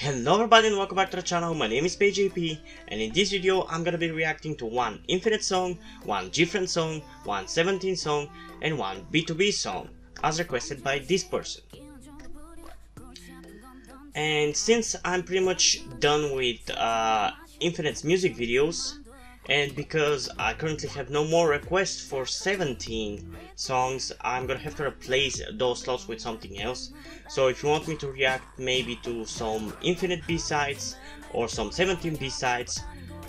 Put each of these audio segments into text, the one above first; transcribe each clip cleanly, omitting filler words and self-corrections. Hello everybody and welcome back to the channel. My name is PaigeJP, and in this video I'm gonna be reacting to one Infinite song, one GFRIEND song, one Seventeen song, and one BTOB song, as requested by this person. And since I'm pretty much done with Infinite's music videos, and because I currently have no more requests for 17 songs, I'm gonna have to replace those slots with something else. So if you want me to react maybe to some Infinite B-sides or some 17 B-sides,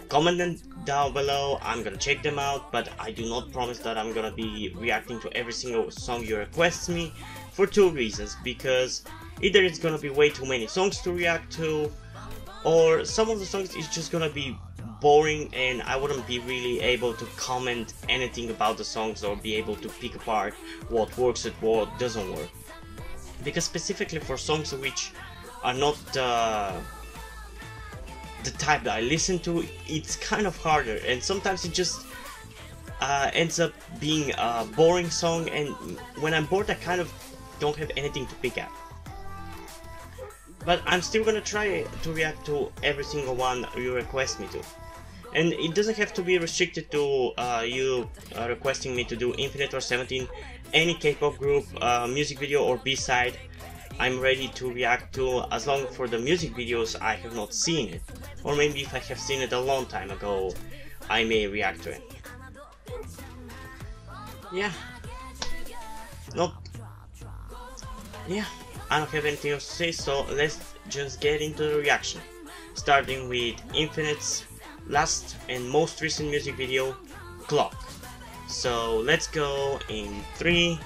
comment them down below. I'm gonna check them out, but I do not promise that I'm gonna be reacting to every single song you request me, for two reasons: because either it's gonna be way too many songs to react to, or some of the songs is just gonna be boring and I wouldn't be really able to comment anything about the songs or be able to pick apart what works and what doesn't work. Because specifically for songs which are not the type that I listen to, it's kind of harder, and sometimes it just ends up being a boring song, and when I'm bored I kind of don't have anything to pick at. But I'm still gonna try to react to every single one you request me to. And it doesn't have to be restricted to you requesting me to do Infinite or 17, any K-pop group, music video or B-side. I'm ready to react to, as long for the music videos I have not seen it. Or maybe if I have seen it a long time ago, I may react to it. Yeah. Nope. Yeah. I don't have anything else to say, so let's just get into the reaction, starting with Infinite's last and most recent music video, Clock. So let's go in 3,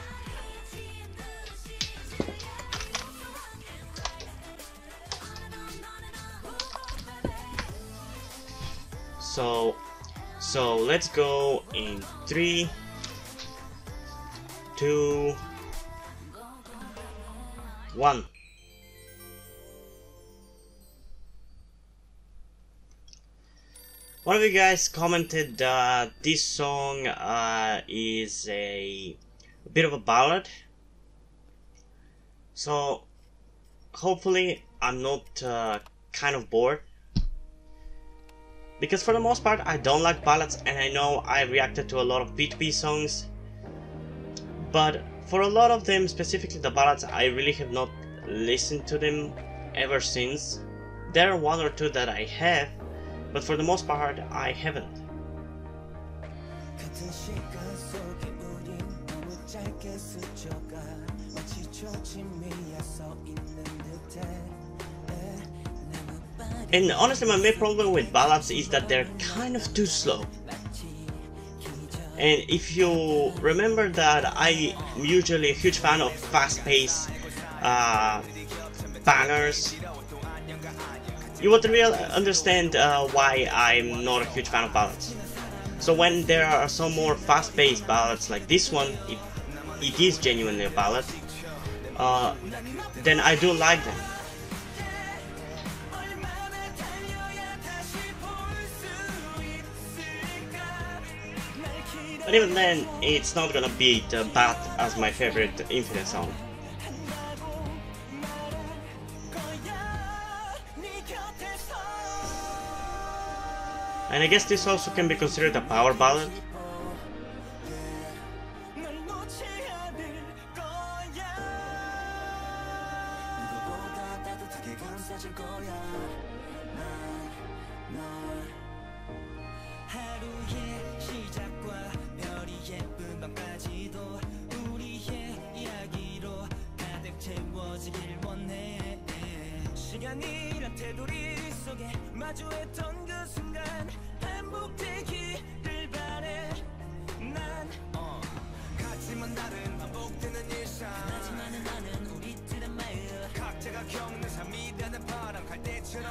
2, 1. One of you guys commented that this song is a bit of a ballad, so hopefully I'm not kind of bored, because for the most part I don't like ballads, and I know I reacted to a lot of BTOB songs, but for a lot of them, specifically the ballads, I really have not listened to them ever since. There are one or two that I have, but for the most part, I haven't. And honestly, my main problem with ballads is that they're kind of too slow. And if you remember that I'm usually a huge fan of fast-paced bangers, you would really understand why I'm not a huge fan of ballads. So when there are some more fast-paced ballads like this one, it is genuinely a ballad, then I do like them. But even then, it's not gonna beat Bat as my favorite Infinite song. And I guess this also can be considered a power ballad.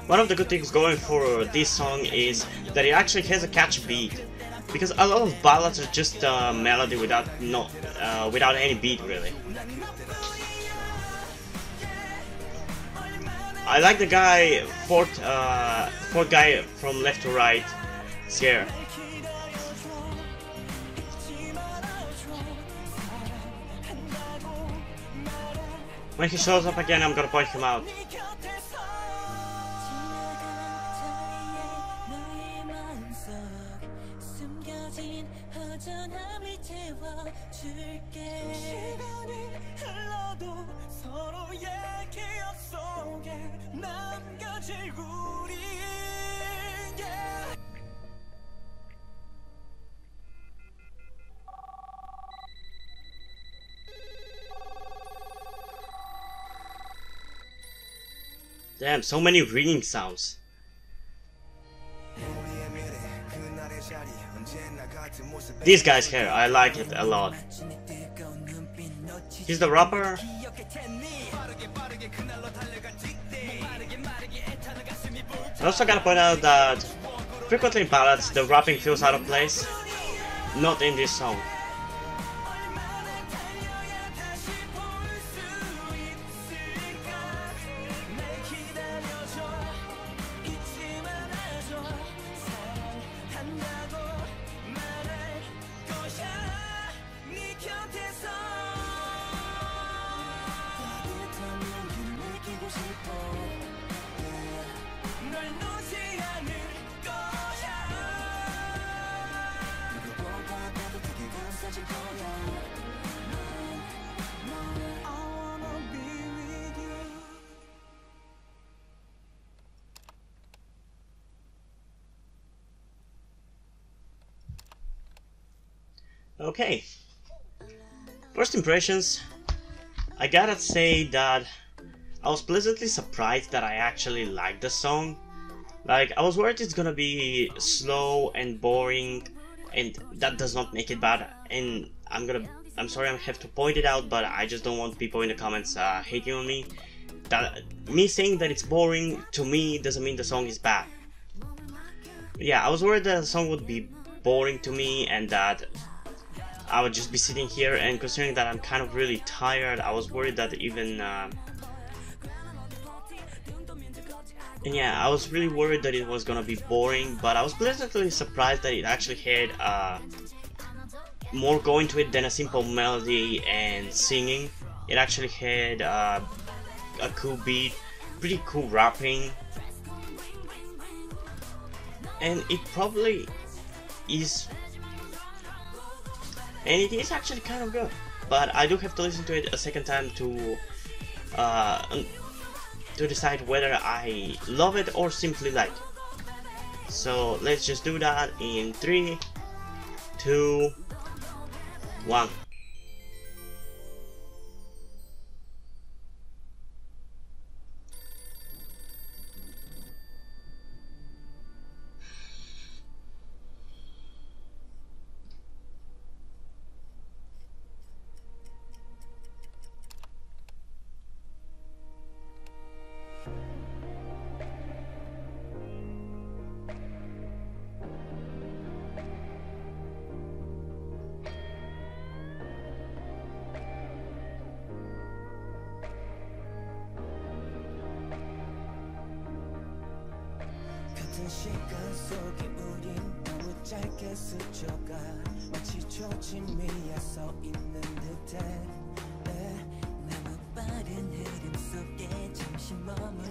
One of the good things going for this song is that it actually has a catchy beat, because a lot of ballads are just a melody without any beat really. I like the guy, fourth guy from left to right, Scare. When he shows up again, I'm gonna point him out. Damn, so many ringing sounds. This guy's hair, I like it a lot. He's the rapper. I also gotta point out that frequently in ballads, the rapping feels out of place. Not in this song. Okay, first impressions, I gotta say that I was pleasantly surprised that I actually liked the song. Like, I was worried it's gonna be slow and boring, and that does not make it bad, and I'm sorry I have to point it out, but I just don't want people in the comments hating on me. That me saying that it's boring, to me, doesn't mean the song is bad. Yeah, I was worried that the song would be boring to me, and that I would just be sitting here, and considering that I'm kind of really tired, I was worried that even and yeah, I was really worried that it was gonna be boring, but I was pleasantly surprised that it actually had more going to it than a simple melody and singing. It actually had a cool beat, pretty cool rapping, and it probably is. And it is actually kind of good, but I do have to listen to it a second time to decide whether I love it or simply like it. So let's just do that in 3, 2, 1.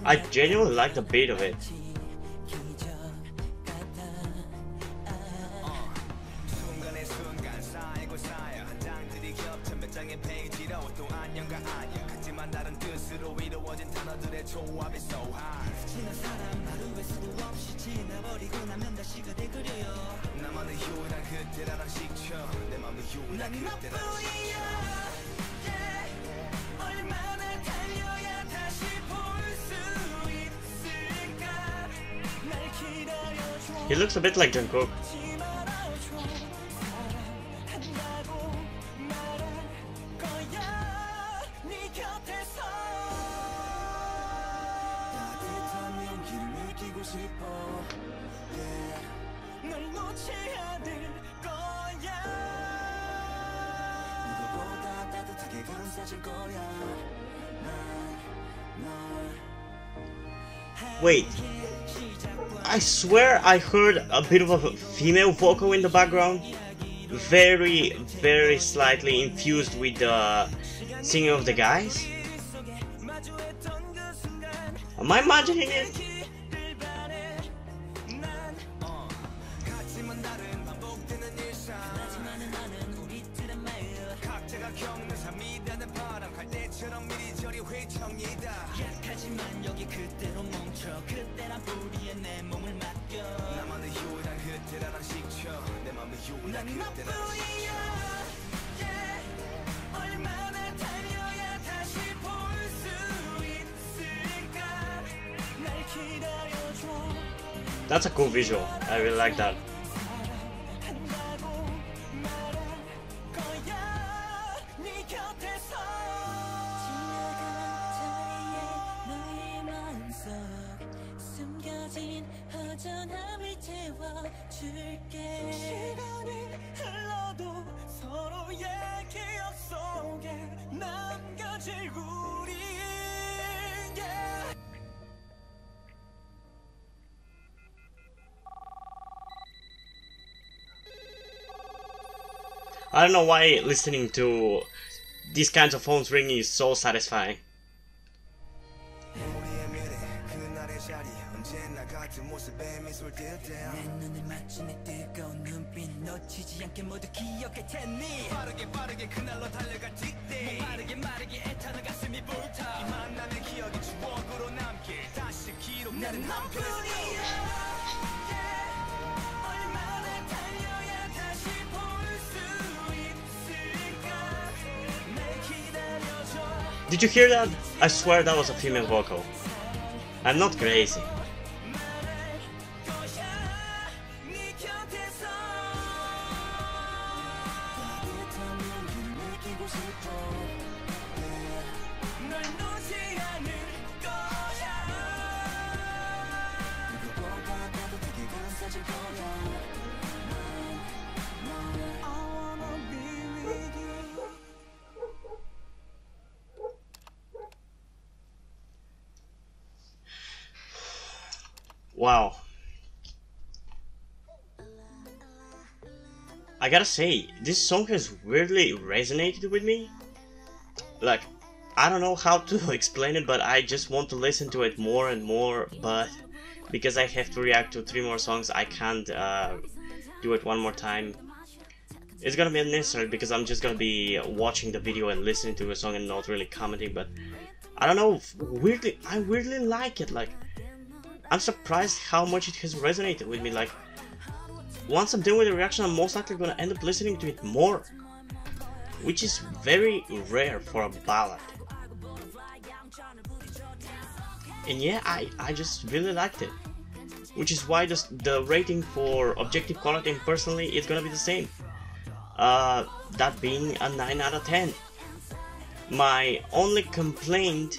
I genuinely like the beat of it. He looks a bit like Jungkook. Wait, I swear I heard a bit of a female vocal in the background, very slightly infused with the singing of the guys. Am I imagining it? That's a cool visual. I really like that. I don't know why listening to these kinds of phones ringing is so satisfying. Did you hear that? I swear that was a female vocal. I'm not crazy. Wow. I gotta say, this song has weirdly resonated with me. Like, I don't know how to explain it, but I just want to listen to it more and more, but because I have to react to 3 more songs, I can't do it one more time. It's gonna be unnecessary because I'm just gonna be watching the video and listening to the song and not really commenting, but I don't know, weirdly, I weirdly like it. Like, I'm surprised how much it has resonated with me. Like, once I'm done with the reaction, I'm most likely gonna end up listening to it more, which is very rare for a ballad. And yeah, I just really liked it, which is why the rating for objective quality and personally is gonna be the same, that being a 9 out of 10. My only complaint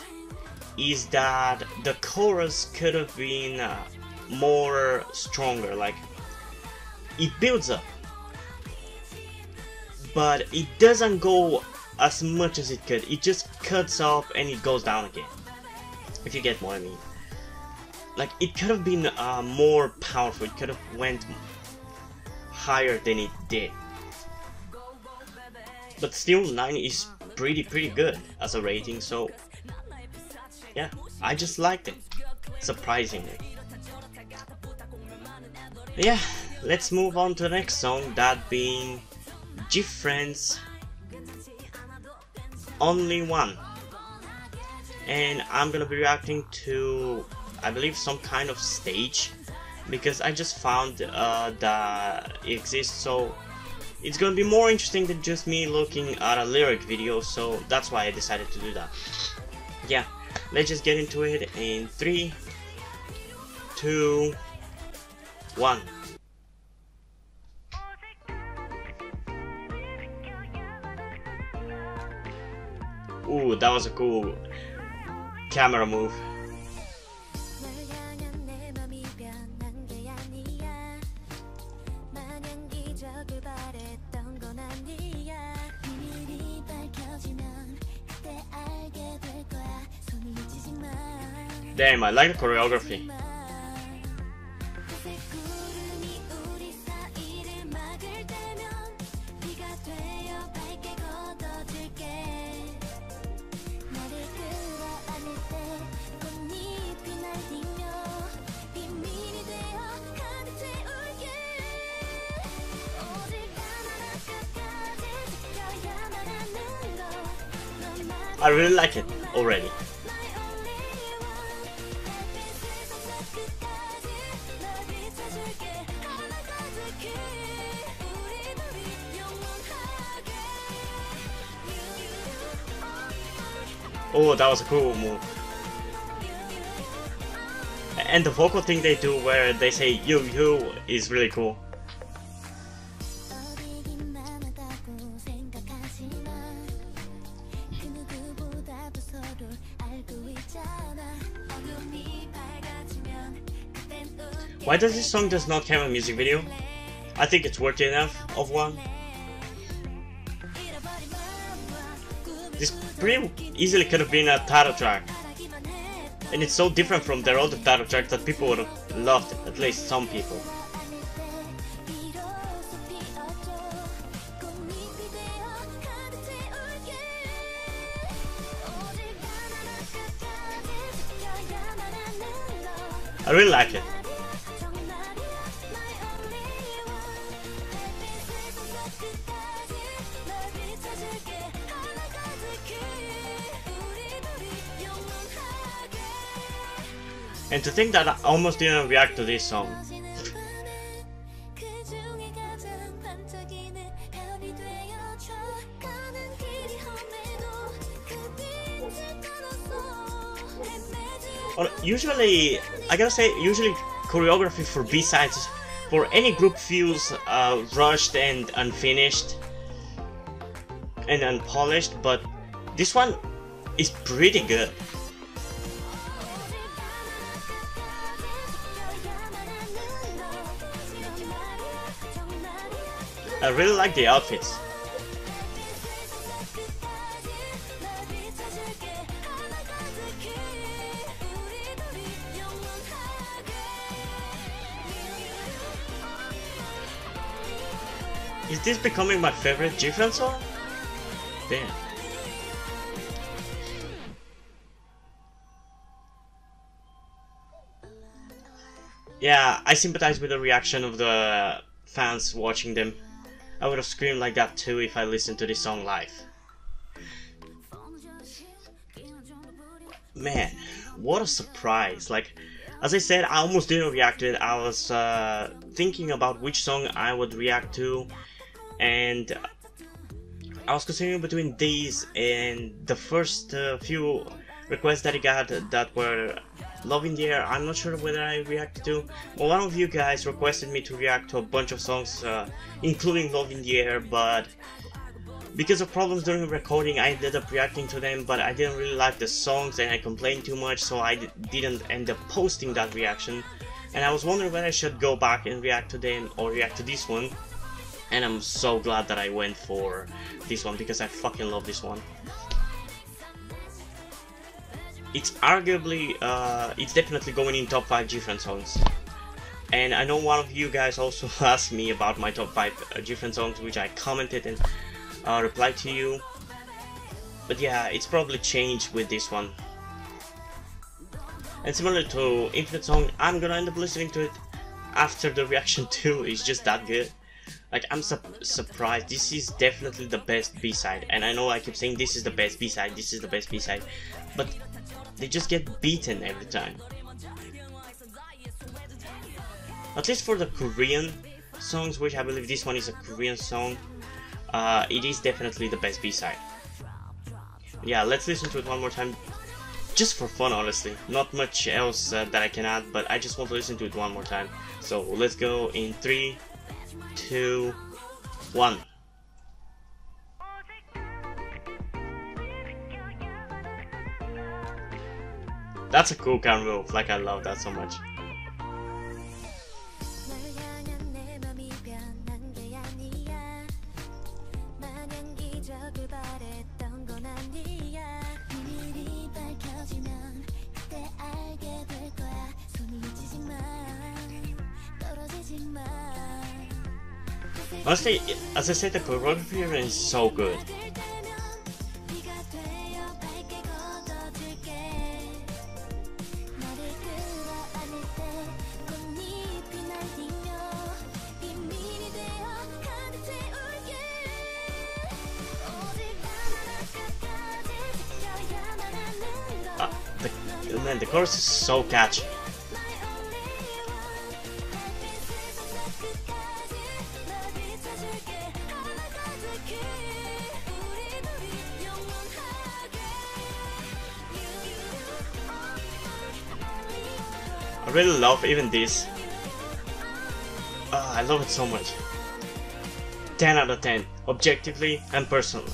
is that the chorus could have been more stronger. Like, it builds up, but it doesn't go as much as it could. It just cuts off and it goes down again, if you get what I mean. Like, it could have been more powerful. It could have went higher than it did, but still 9 is pretty good as a rating. So yeah, I just liked it, surprisingly. Yeah, let's move on to the next song, that being GFRIEND's Only One. And I'm gonna be reacting to, I believe, some kind of stage, because I just found that it exists, so it's gonna be more interesting than just me looking at a lyric video, so that's why I decided to do that. Yeah. Let's just get into it in 3, 2, 1. Ooh, that was a cool camera move. Damn, I like the choreography. I really like it already. Oh, that was a cool move. and the vocal thing they do where they say you is really cool. Why does this song just not have a music video? I think it's worthy enough of one. This pretty easily could have been a title track. And it's so different from their other title track that people would have loved it, at least some people. I really like it. And to think that I almost didn't react to this song. Or usually, I gotta say, usually choreography for B-sides for any group feels rushed and unfinished and unpolished, but this one is pretty good. I really like the outfits. Is this becoming my favorite GFRIEND song? Damn. Yeah, I sympathize with the reaction of the fans watching them. I would have screamed like that too if I listened to this song live. Man, what a surprise. Like, as I said, I almost didn't react to it. I was thinking about which song I would react to, and I was considering between these and the first few requests that I got that were Love in the Air. I'm not sure whether I reacted to. Well, one of you guys requested me to react to a bunch of songs including Love in the Air, but because of problems during recording I ended up reacting to them, but I didn't really like the songs and I complained too much, so I didn't end up posting that reaction. And I was wondering whether I should go back and react to them or react to this one, and I'm so glad that I went for this one because I fucking love this one. It's arguably, it's definitely going in top 5 GFRIEND songs. And I know one of you guys also asked me about my top 5 GFRIEND songs, which I commented and replied to you. But yeah, it's probably changed with this one. And similar to Infinite song, I'm gonna end up listening to it after the reaction too. It's just that good. Like, I'm surprised. This is definitely the best B-side. And I know I keep saying this is the best B-side, this is the best B-side. But they just get beaten every time. At least for the Korean songs, which I believe this one is a Korean song, it is definitely the best B-side. Yeah, let's listen to it one more time, just for fun, honestly. Not much else that I can add, but I just want to listen to it one more time. So let's go in 3, 2, 1. That's a cool kind of move, like I love that so much. Honestly, as I said, the choreography is so good. Man, the chorus is so catchy. I really love even this. I love it so much. 10 out of 10, objectively and personally.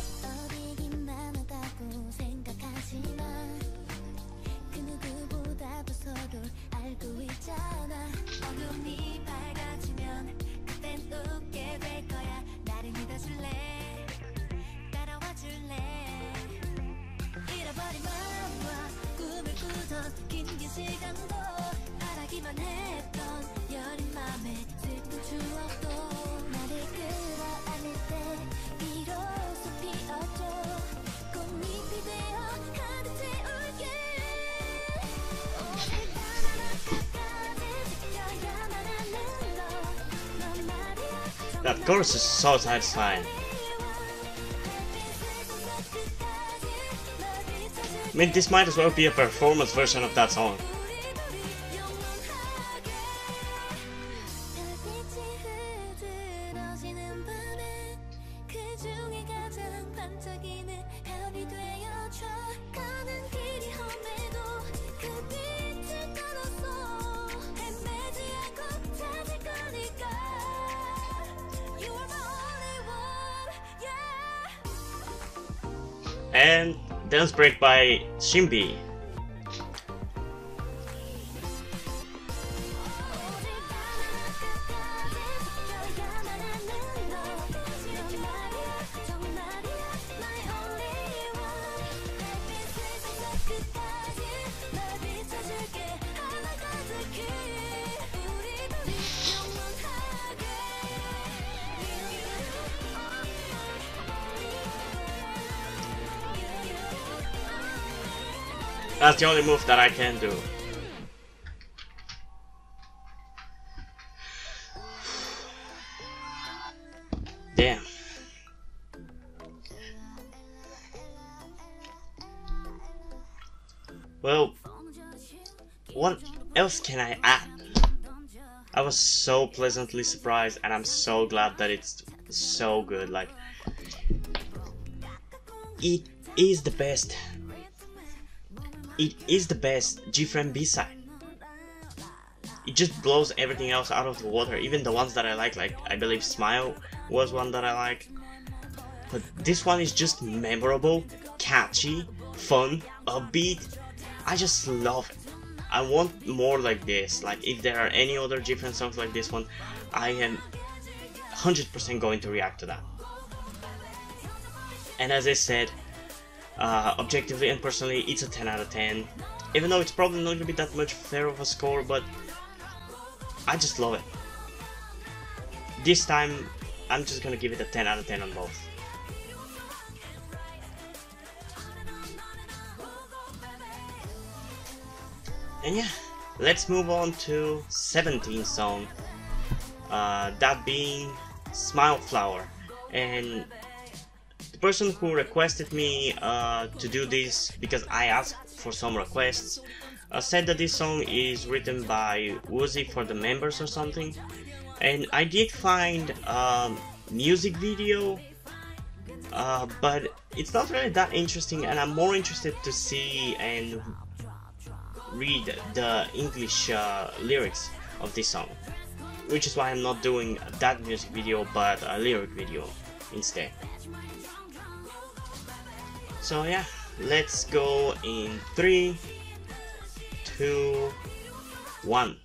That chorus is so satisfying. I mean, this might as well be a performance version of that song. And dance break by Shinbi. That's the only move that I can do. Damn. Well, what else can I add? I was so pleasantly surprised, and I'm so glad that it's so good. Like, it is the best. It is the best GFRIEND B-side. It just blows everything else out of the water, even the ones that I like I believe Smile was one that I like. But this one is just memorable, catchy, fun, upbeat. I just love it. I want more like this. Like, if there are any other GFRIEND songs like this one, I am 100% going to react to that. And as I said, objectively and personally, it's a 10 out of 10. Even though it's probably not gonna be that much fair of a score, but I just love it. This time, I'm just gonna give it a 10 out of 10 on both. And yeah, let's move on to 17th song, that being Smile Flower. And the person who requested me to do this, because I asked for some requests, said that this song is written by Woozi for the members or something. And I did find a music video, but it's not really that interesting, and I'm more interested to see and read the English lyrics of this song, which is why I'm not doing that music video but a lyric video instead. So yeah, let's go in 3, 2, 1.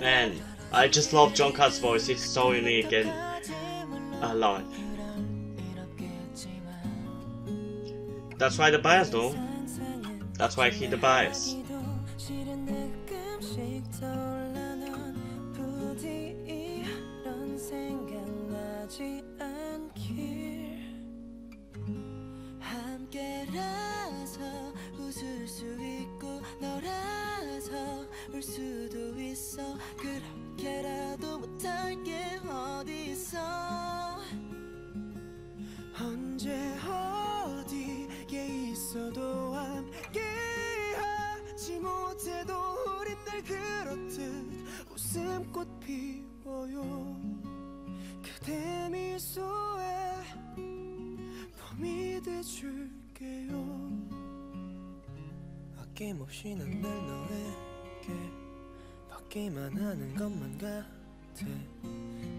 Man, I just love Jonkat's voice. It's so unique and I love it. That's why the bias, though. That's why he the bias. 아낌없이 난 늘 너에게 받기만 하는 것만 같아.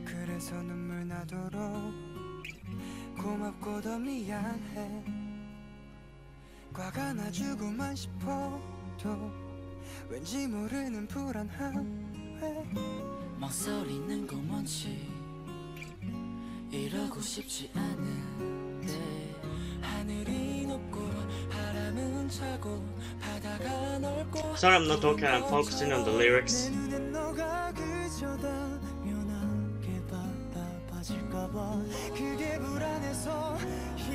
그래서 눈물 나도록 고맙고 더 미안해. 과가 나주고만 싶어도 왠지 모르는 불안함 왜 망설이는 건 뭔지 이러고 싶지 않은데 하늘이 높고 바람은 차고 바다가 넓고. Sorry, I'm not talking. I'm focusing on the lyrics. 그게 불안해서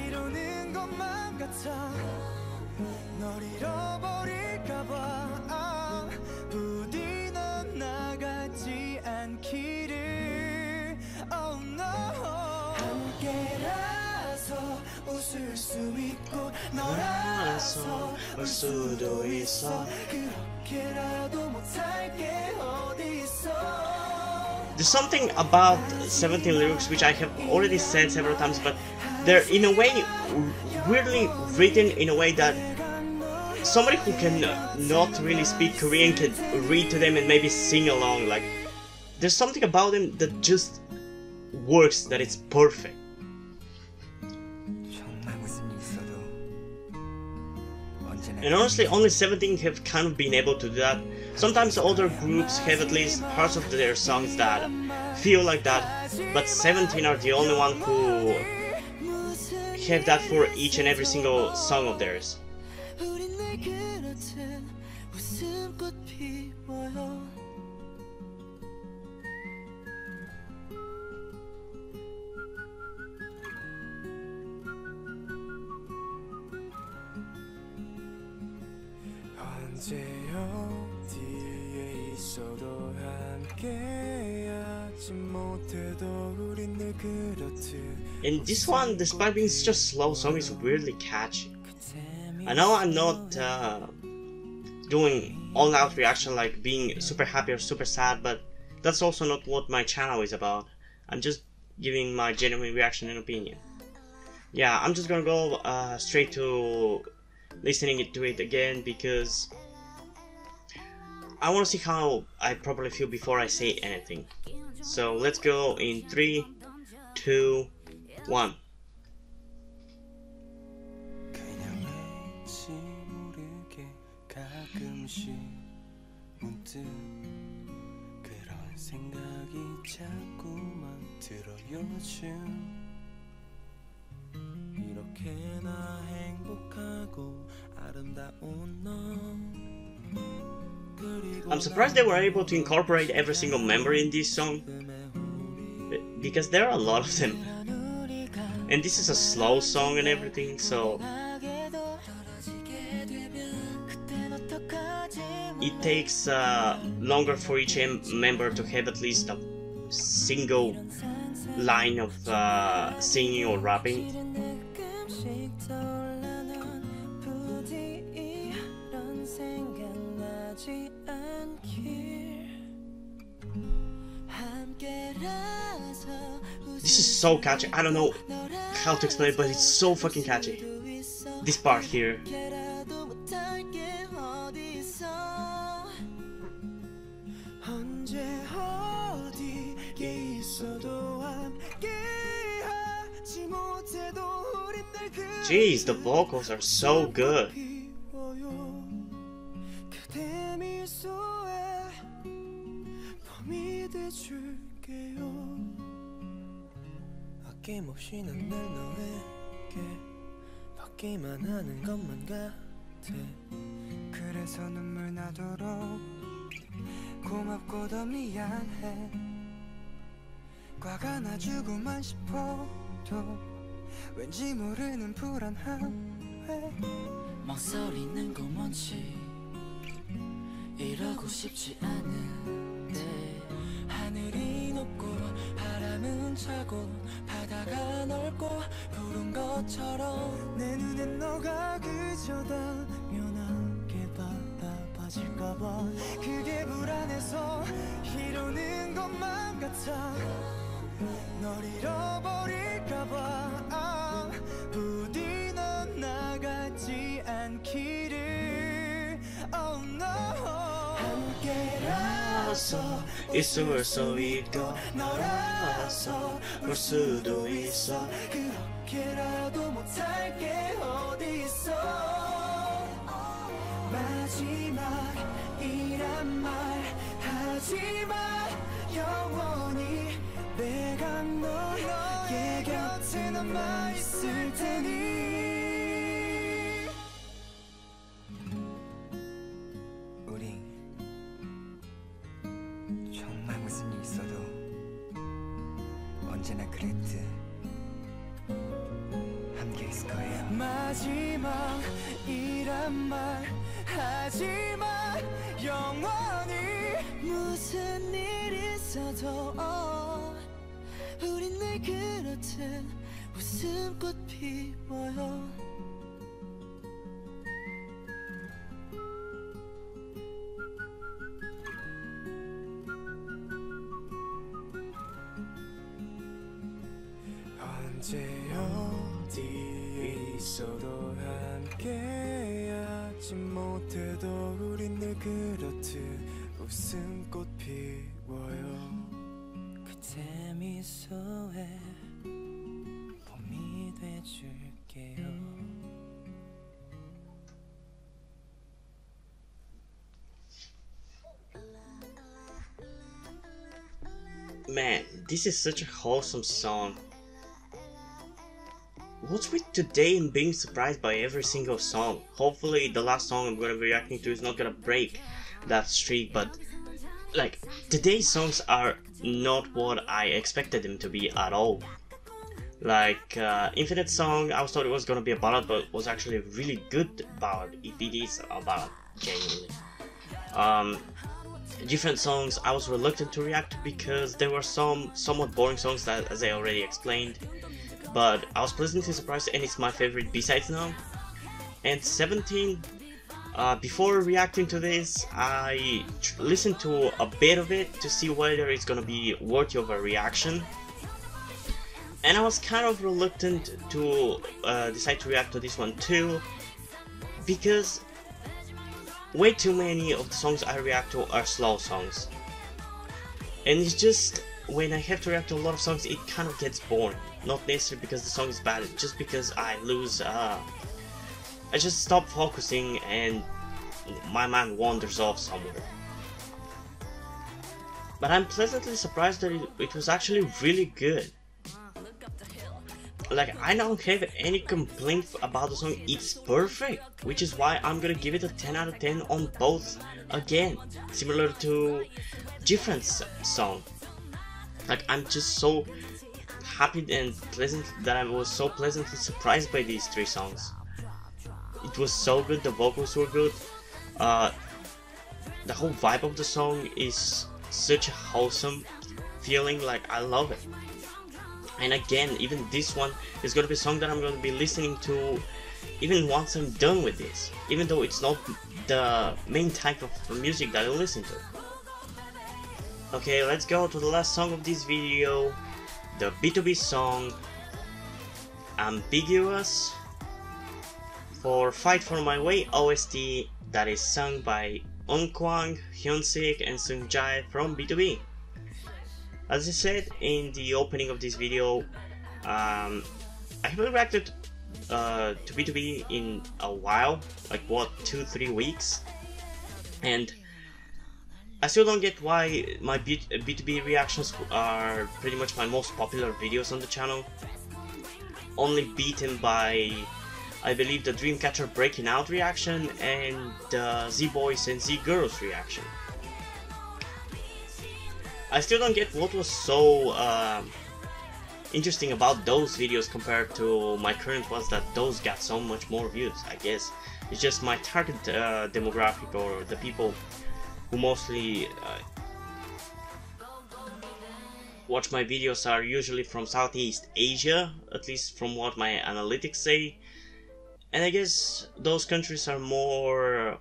이러는 것만 같아. 널 잃어버릴까봐 부디 넌 나가지 않기를. Oh no. 함께라서 웃을 수 있고 너라서 울 수도 있어. 그렇게라도 못할게 어딨어. There's something about 17 lyrics which I have already said several times, but they're in a way weirdly written in a way that somebody who can not really speak Korean can read to them and maybe sing along. Like, there's something about them that just works, that it's perfect. And honestly, only 17 have kind of been able to do that. Sometimes older groups have at least parts of their songs that feel like that, but 17 are the only one who have that for each and every single song of theirs. And this one, despite being such a slow song, is weirdly catchy. I know I'm not doing all-out reaction like being super happy or super sad, but that's also not what my channel is about. I'm just giving my genuine reaction and opinion. Yeah, I'm just gonna go straight to listening to it again because I want to see how I properly feel before I say anything. So let's go in 3, 2, 1. I'm surprised they were able to incorporate every single member in this song, because there are a lot of them. And this is a slow song and everything, so it takes longer for each member to have at least a single line of singing or rapping. This is so catchy. I don't know how to explain it, but it's so fucking catchy. This part here. Jeez, the vocals are so good. 있을 수 있고 널 알아서 올 수도 있어 그렇게라도 못할 게 어디 있어 마지막이란 말 하지마 영원히 내가 너의 곁에 남아 있을 테니 우린 무슨 일 있어도 언제나 그랬듯 함께 있을 거야 마지막이란 말 하지마 영원히 무슨 일 있어도 우린 늘 그렇듯 웃음꽃 피워요 언제 어디에 있어도 함께하지 못해도 우린 늘 그렇듯 웃음꽃 피워요 그때 미소에 봄이 돼줄게요 Man, this is such a wholesome song. What's with today and being surprised by every single song? Hopefully the last song I'm gonna be reacting to is not gonna break that streak, but like today's songs are not what I expected them to be at all. Like Infinite song, I thought it was gonna be a ballad, but was actually a really good ballad. It is a ballad, genuinely. Different songs I was reluctant to react to because there were some somewhat boring songs that, as I already explained. But I was pleasantly surprised and it's my favorite B-sides now. And 17, before reacting to this, I listened to a bit of it to see whether it's gonna be worthy of a reaction. And I was kind of reluctant to decide to react to this one too, because way too many of the songs I react to are slow songs. And it's just, when I have to react to a lot of songs, it kind of gets boring. Not necessarily because the song is bad, just because I lose, I just stop focusing and my mind wanders off somewhere. But I'm pleasantly surprised that it was actually really good. Like, I don't have any complaint about the song, it's perfect, which is why I'm gonna give it a 10 out of 10 on both again, similar to different song. Like, I'm just so happy and pleasant that I was so pleasantly surprised by these three songs. It was so good, the vocals were good, the whole vibe of the song is such a wholesome feeling, like I love it. And again, even this one is gonna be a song that I'm gonna be listening to even once I'm done with this, even though it's not the main type of music that I listen to. Okay, let's go to the last song of this video. The BTOB song Ambiguous for Fight for My Way OST that is sung by Eun-Kwang, Hyun-Sik and Soon-Jae from BTOB. As I said in the opening of this video, I haven't reacted to BTOB in a while, like what, 2-3 weeks, and I still don't get why my BTOB reactions are pretty much my most popular videos on the channel, only beaten by, I believe, the Dreamcatcher Breaking Out reaction and the Z-Boys and Z-Girls reaction. I still don't get what was so interesting about those videos compared to my current ones, that those got so much more views. I guess it's just my target demographic, or the people who mostly watch my videos are usually from Southeast Asia, at least from what my analytics say, and I guess those countries are more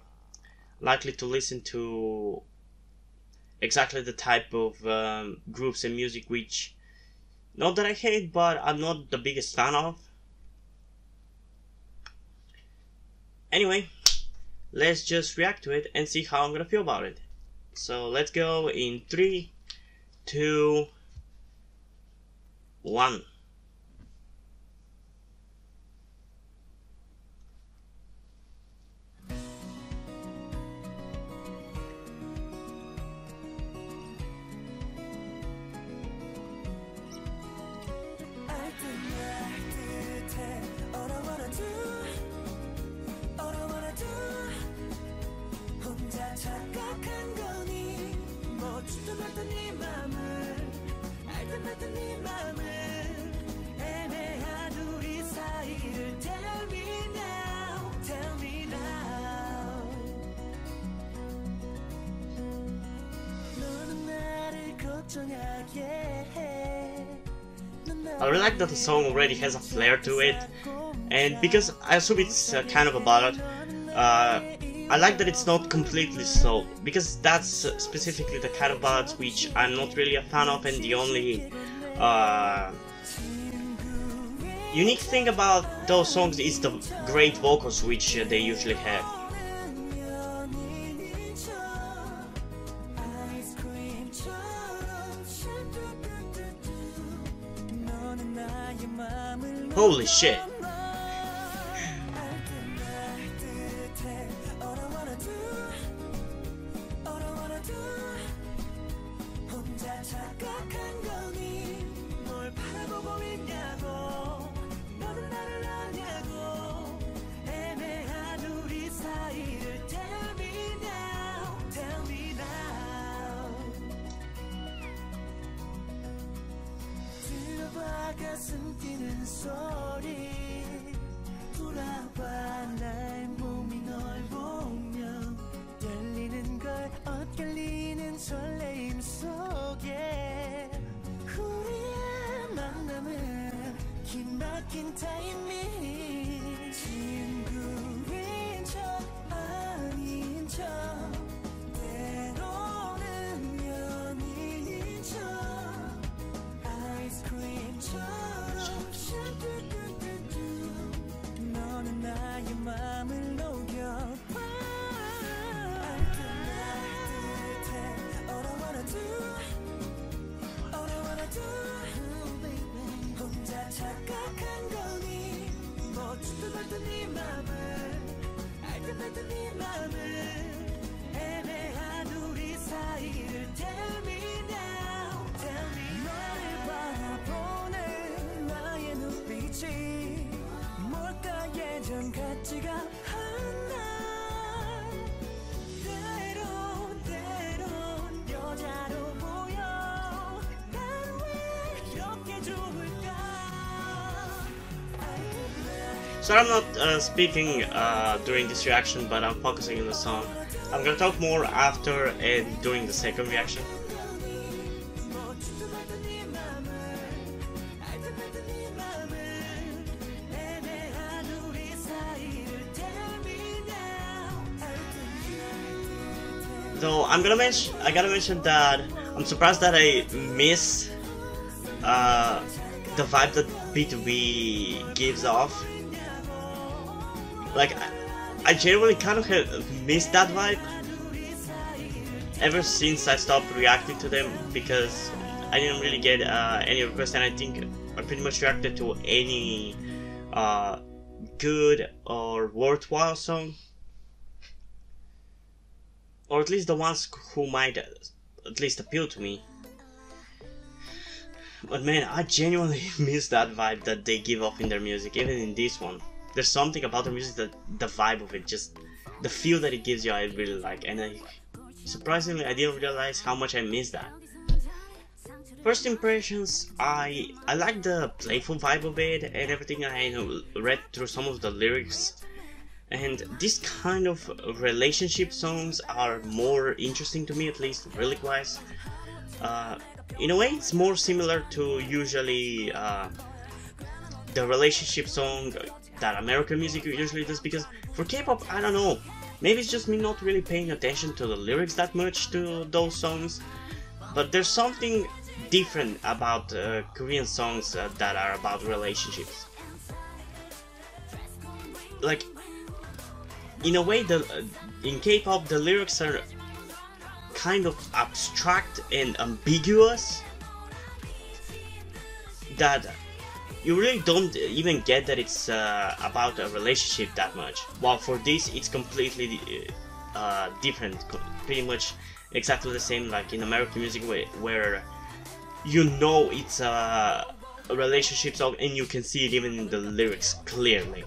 likely to listen to exactly the type of groups and music which, not that I hate, but I'm not the biggest fan of. Anyway, let's just react to it and see how I'm gonna feel about it. So let's go in 3, 2, 1. I really like that the song already has a flair to it, and because I assume it's kind of a ballad, I like that it's not completely slow, because that's specifically the kind of ballads which I'm not really a fan of, and the only unique thing about those songs is the great vocals which they usually have. Holy shit! So I'm not speaking during this reaction, but I'm focusing on the song. I'm gonna talk more after and during the second reaction. Though I gotta mention that I'm surprised that I miss the vibe that BTOB gives off. Like, I genuinely kind of have missed that vibe ever since I stopped reacting to them, because I didn't really get any requests, and I think I pretty much reacted to any good or worthwhile song, or at least the ones who might at least appeal to me. But man, I genuinely miss that vibe that they give off in their music, even in this one. There's something about the music, that the vibe of it, just the feel that it gives you, I really like, and surprisingly I didn't realize how much I missed that. First impressions, I like the playful vibe of it and everything. I read through some of the lyrics, and these kind of relationship songs are more interesting to me, at least lyric wise. In a way it's more similar to usually the relationship song that American music usually does, because for K-pop, I don't know, maybe it's just me not really paying attention to the lyrics that much to those songs, but there's something different about Korean songs that are about relationships. Like, in a way, in K-pop, the lyrics are kind of abstract and ambiguous that you really don't even get that it's about a relationship that much. While for this, it's completely different, pretty much exactly the same like in American music where you know it's a relationship song and you can see it even in the lyrics clearly.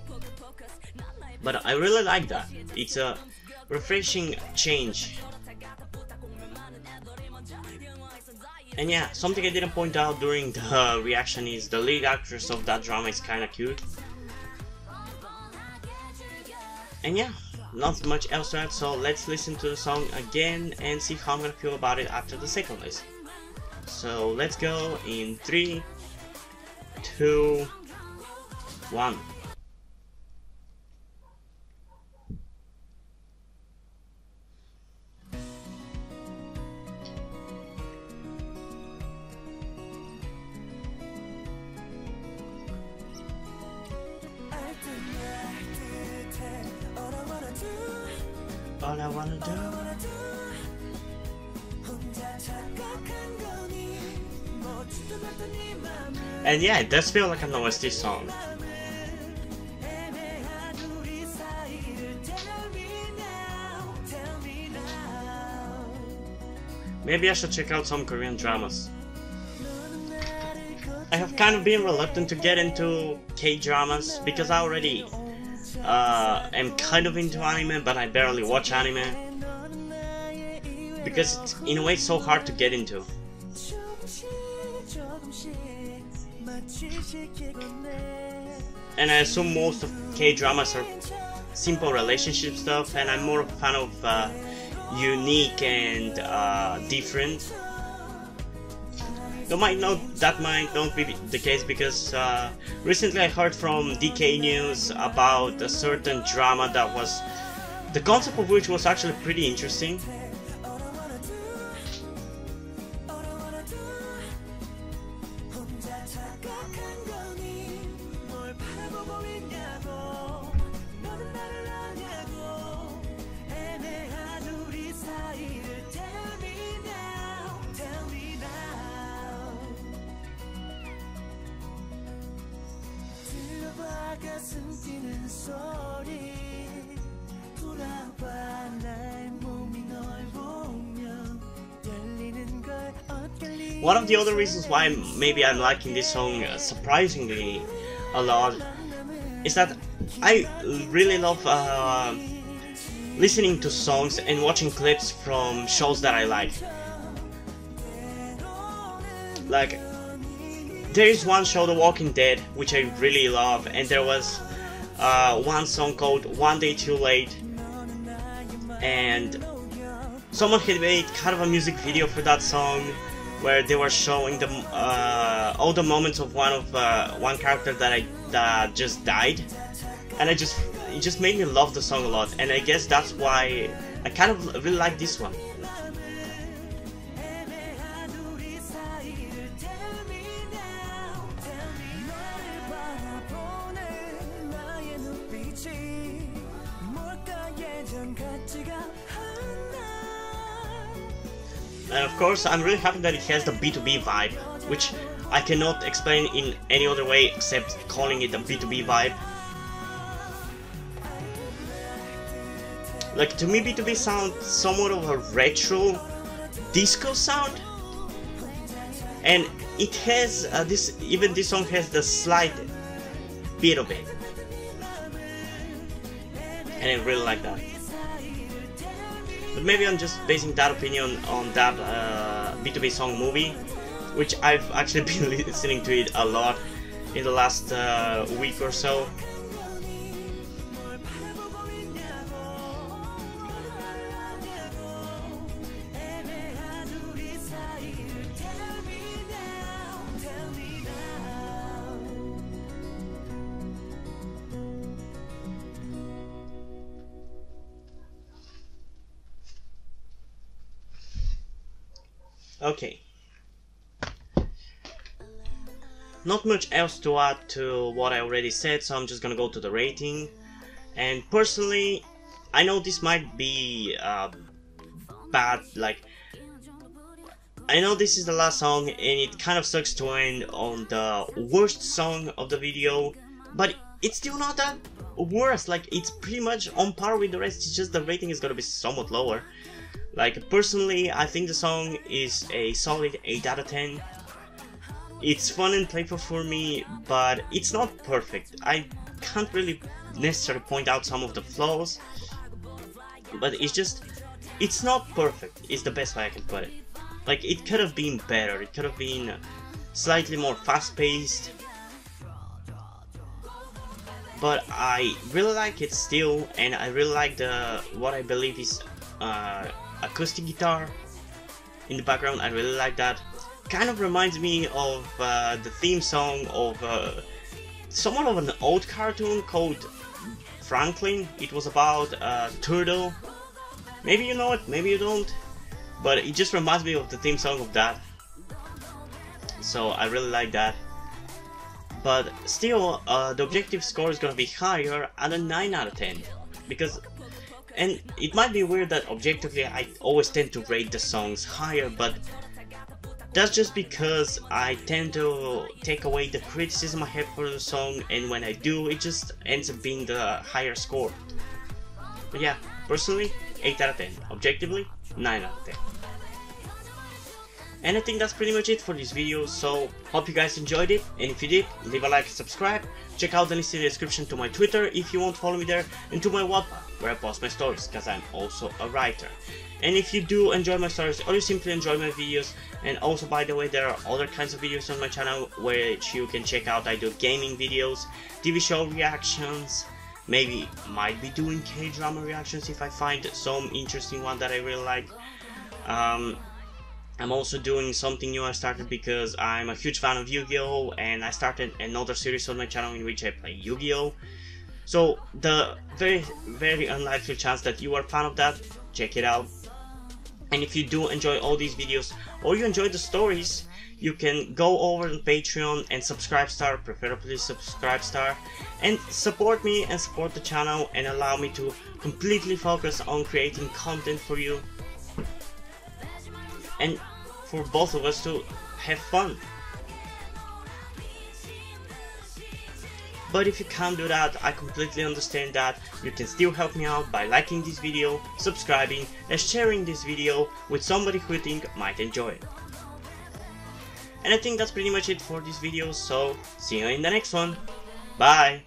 But I really like that. It's a refreshing change. And yeah, something I didn't point out during the reaction is the lead actress of that drama is kinda cute. And yeah, not much else to add, so let's listen to the song again and see how I'm gonna feel about it after the second listen. So let's go in 3, 2, 1. All I wanna do. And yeah, it does feel like an OST song. Maybe I should check out some Korean dramas. I have kind of been reluctant to get into K-dramas because I already I'm kind of into anime, but I barely watch anime because it's in a way so hard to get into. And I assume most of K-dramas are simple relationship stuff, and I'm more of a fan of unique and different. That might not be the case because recently I heard from DK News about a certain drama that was, the concept of which was actually pretty interesting. One of the other reasons why maybe I'm liking this song surprisingly a lot is that I really love listening to songs and watching clips from shows that I like. Like, there is one show, The Walking Dead, which I really love, and there was one song called One Day Too Late, and someone had made kind of a music video for that song where they were showing the, all the moments of one character that just died, and it just made me love the song a lot, and I guess that's why I kind of really like this one. And of course, I'm really happy that it has the BTOB vibe, which I cannot explain in any other way except calling it a BTOB vibe. Like, to me, BTOB sounds somewhat of a retro disco sound, and it has this. Even this song has the slight bit of it, and I really like that. But maybe I'm just basing that opinion on that BTOB song Movie, which I've actually been listening to it a lot in the last week or so. Okay, not much else to add to what I already said, so I'm just gonna go to the rating. And personally, I know this might be bad, like, I know this is the last song and it kind of sucks to end on the worst song of the video, but it's still not that worse, like, it's pretty much on par with the rest, it's just the rating is gonna be somewhat lower. Like, personally, I think the song is a solid 8 out of 10. It's fun and playful for me, but it's not perfect. I can't really necessarily point out some of the flaws, but it's just, it's not perfect, is the best way I can put it. Like, it could have been better, it could have been slightly more fast-paced, but I really like it still, and I really like the, what I believe is acoustic guitar in the background. I really like that. Kind of reminds me of the theme song of somewhat of an old cartoon called Franklin. It was about a turtle. Maybe you know it, maybe you don't, but it just reminds me of the theme song of that. So I really like that. But still, the objective score is gonna be higher at a 9 out of 10 because. And it might be weird that objectively I always tend to rate the songs higher, but that's just because I tend to take away the criticism I have for the song, and when I do, it just ends up being the higher score. But yeah, personally, 8 out of 10. Objectively, 9 out of 10. And I think that's pretty much it for this video, so hope you guys enjoyed it, and if you did, leave a like and subscribe, check out the link in the description to my Twitter if you want to follow me there, and to my Wattpad, where I post my stories, cause I'm also a writer. And if you do enjoy my stories, or you simply enjoy my videos, and also by the way there are other kinds of videos on my channel which you can check out. I do gaming videos, TV show reactions, maybe might be doing K-drama reactions if I find some interesting one that I really like. I'm also doing something new I started because I'm a huge fan of Yu-Gi-Oh, and I started another series on my channel in which I play Yu-Gi-Oh. So the very unlikely chance that you are a fan of that, check it out. And if you do enjoy all these videos or you enjoy the stories, you can go over on Patreon and Subscribestar, preferably Subscribestar, and support me and support the channel and allow me to completely focus on creating content for you. And for both of us to have fun. But if you can't do that, I completely understand that. You can still help me out by liking this video, subscribing, and sharing this video with somebody who you think might enjoy it. And I think that's pretty much it for this video, so see you in the next one. Bye!